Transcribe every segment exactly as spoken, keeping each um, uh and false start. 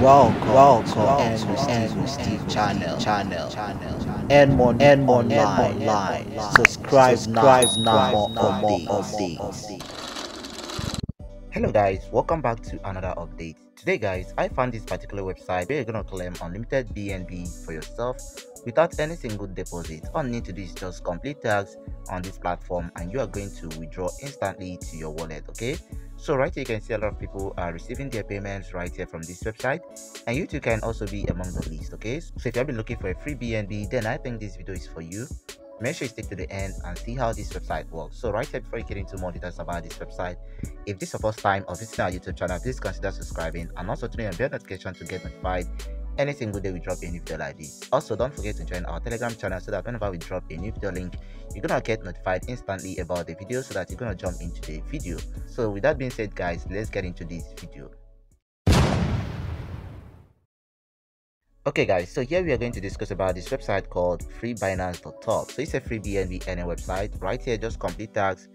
Welcome, welcome, Steve Channel, Channel, Channel, and more, and more, line, line. Subscribe now for more updates. Hello, guys, welcome back to another update. Today, guys, I found this particular website where you're gonna claim unlimited B N B for yourself without any single deposit. All you need to do is just complete tags on this platform, and you are going to withdraw instantly to your wallet, okay? So right here you can see a lot of people are receiving their payments right here from this website, and you too can also be among the list, okay? So if you have been looking for a free B N B, then I think this video is for you. Make sure you stick to the end and see how this website works. So right here, before you get into more details about this website, if this is your first time of visiting our YouTube channel, please consider subscribing and also turn on bell notification to get notified any single day we drop a new video like this. Also, don't forget to join our Telegram channel so that whenever we drop a new video link, you're gonna get notified instantly about the video so that you're gonna jump into the video. So with that being said, guys, let's get into this video. Okay, guys, so here we are going to discuss about this website called freebinance dot top. So it's a free B N B earning website. Right here, just complete tags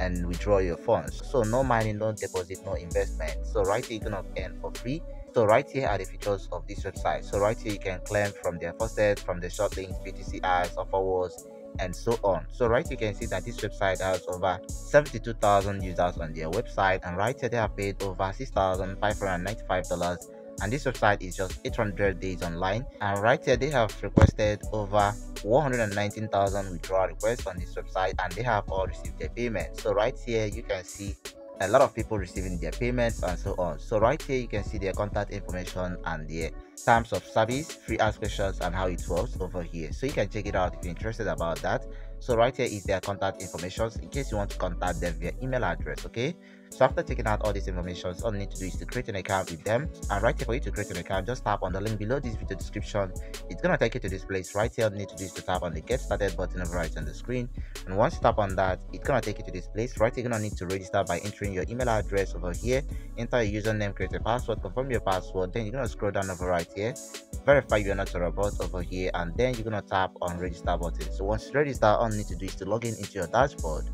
and withdraw your funds. So no mining, no deposit, no investment. So right here, you're gonna earn for free. So right here are the features of this website. So right here you can claim from their faucet, from the short links, B T C ads, offer walls, and so on. So right here you can see that this website has over seventy-two thousand users on their website, and right here they have paid over six thousand five hundred ninety-five dollars, and this website is just eight hundred days online, and right here they have requested over one hundred nineteen thousand withdrawal requests on this website, and they have all received their payment. So right here you can see a lot of people receiving their payments and so on. So right here you can see their contact information and their terms of service, free ask questions, and how it works over here. So you can check it out if you're interested about that. So right here is their contact information in case you want to contact them via email address, okay? So after checking out all these information, all you need to do is to create an account with them, and right here for you to create an account, just tap on the link below this video description. It's gonna take you to this place right here. All you need to do is to tap on the get started button over right on the screen, and once you tap on that, it's gonna take you to this place right here. You're gonna need to register by entering your email address over here, enter your username, create a password, confirm your password, then you're gonna scroll down over right here, verify you're not a robot over here, and then you're gonna tap on register button. So once you register, all you need to do is to log in into your dashboard.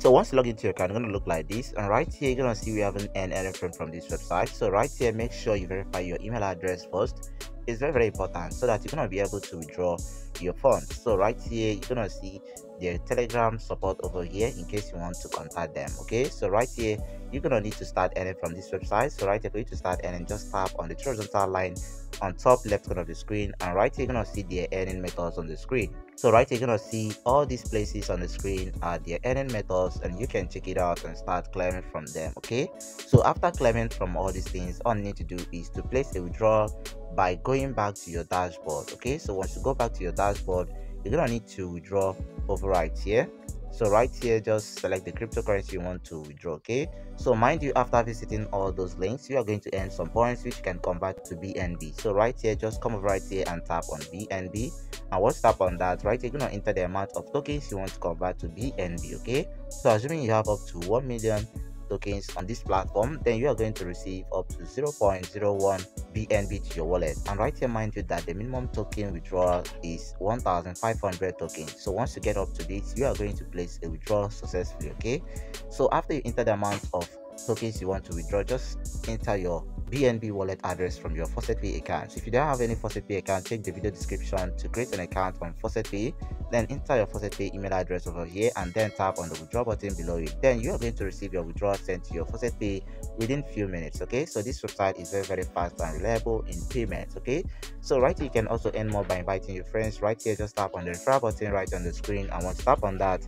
So once you log into your account, it's gonna look like this, and right here you're gonna see we haven't earned anything from this website. So right here, make sure you verify your email address first. It's very very important so that you're gonna be able to withdraw your funds. So right here you're gonna see their Telegram support over here in case you want to contact them, okay? So right here you're gonna need to start earning from this website. So right here for you to start earning, just tap on the horizontal line on top left corner of the screen, and right here you're gonna see their earning methods on the screen. So right here you're gonna see all these places on the screen are their earning methods, and you can check it out and start claiming from them, okay? So after claiming from all these things, all you need to do is to place a withdrawal by going back to your dashboard, okay? So once you go back to your dashboard, you're gonna need to withdraw over right here. So right here, just select the cryptocurrency you want to withdraw, okay? So mind you, after visiting all those links, you are going to earn some points which you can convert to B N B. So right here, just come over right here and tap on B N B, and once you tap on that, right here you're gonna enter the amount of tokens you want to convert to B N B, okay? So assuming you have up to one million tokens on this platform, then you are going to receive up to zero point zero one B N B to your wallet. And right here, mind you that the minimum token withdrawal is one thousand five hundred tokens. So once you get up to this, you are going to place a withdrawal successfully, okay? So after you enter the amount of tokens you want to withdraw, just enter your B N B wallet address from your FaucetPay account. So if you don't have any FaucetPay account, check the video description to create an account on FaucetPay, then enter your FaucetPay email address over here, and then tap on the withdraw button below it. Then you are going to receive your withdrawal sent to your FaucetPay within few minutes, okay? So this website is very very fast and reliable in payments, okay? So right here you can also earn more by inviting your friends. Right here, just tap on the referral button right on the screen, and once you tap on that,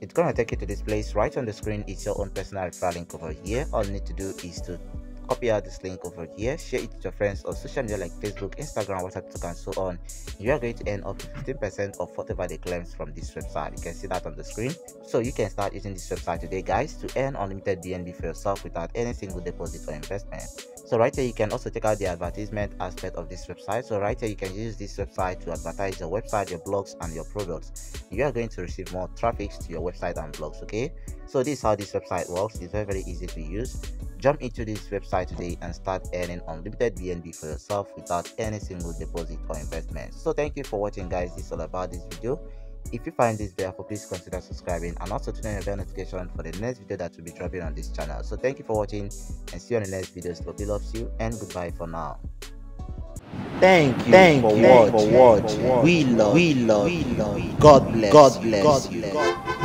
it's gonna take you to this place right on the screen. It's your own personal referral link over here. All you need to do is to copy out this link over here, share it to your friends on social media like Facebook, Instagram, WhatsApp, TikTok, and so on. You are going to earn up to fifteen percent of whatever they claim from this website. You can see that on the screen. So you can start using this website today, guys, to earn unlimited B N B for yourself without any single deposit or investment. So right here you can also check out the advertisement aspect of this website. So right here you can use this website to advertise your website, your blogs, and your products. You are going to receive more traffic to your website and blogs, okay? So this is how this website works. It's very very easy to use. Jump into this website today and start earning unlimited B N B for yourself without any single deposit or investment. So thank you for watching, guys. This is all about this video. If you find this helpful, please consider subscribing and also turn on your bell notification for the next video that will be dropping on this channel. So thank you for watching and see you on the next videos. Love loves you and goodbye for now. Thank you, thank for, you watch. for watch. We love, we love, we love. God bless, God bless, God bless. God bless.